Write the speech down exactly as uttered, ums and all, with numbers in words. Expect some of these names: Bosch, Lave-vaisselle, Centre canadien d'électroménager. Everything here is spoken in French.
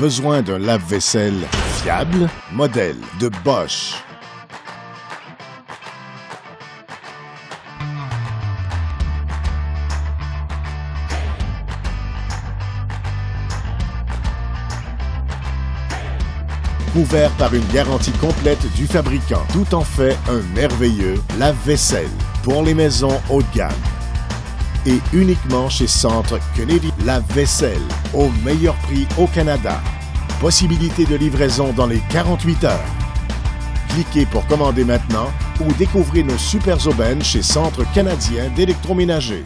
Besoin d'un lave-vaisselle fiable? Modèle de Bosch. Couvert par une garantie complète du fabricant, tout en fait un merveilleux lave-vaisselle pour les maisons haut de gamme. Et uniquement chez Centre canadien Lave-vaisselle, au meilleur prix au Canada. Possibilité de livraison dans les quarante-huit heures. Cliquez pour commander maintenant ou découvrez nos super aubaines chez Centre canadien d'électroménager.